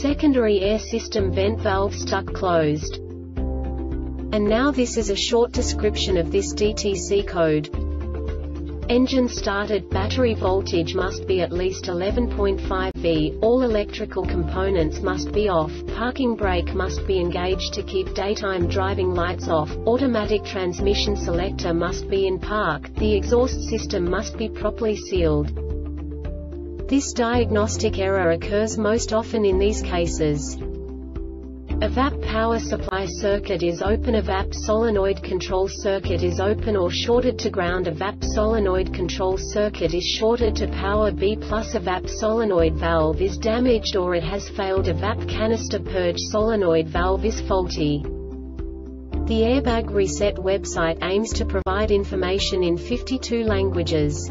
secondary air system vent valve stuck closed. And now this is a short description of this DTC code. Engine started, battery voltage must be at least 11.5V, all electrical components must be off, parking brake must be engaged to keep daytime driving lights off, automatic transmission selector must be in park, the exhaust system must be properly sealed. This diagnostic error occurs most often in these cases. EVAP power supply circuit is open. EVAP solenoid control circuit is open or shorted to ground. EVAP solenoid control circuit is shorted to power B+. EVAP solenoid valve is damaged or it has failed. EVAP canister purge solenoid valve is faulty. The Airbag Reset website aims to provide information in 52 languages.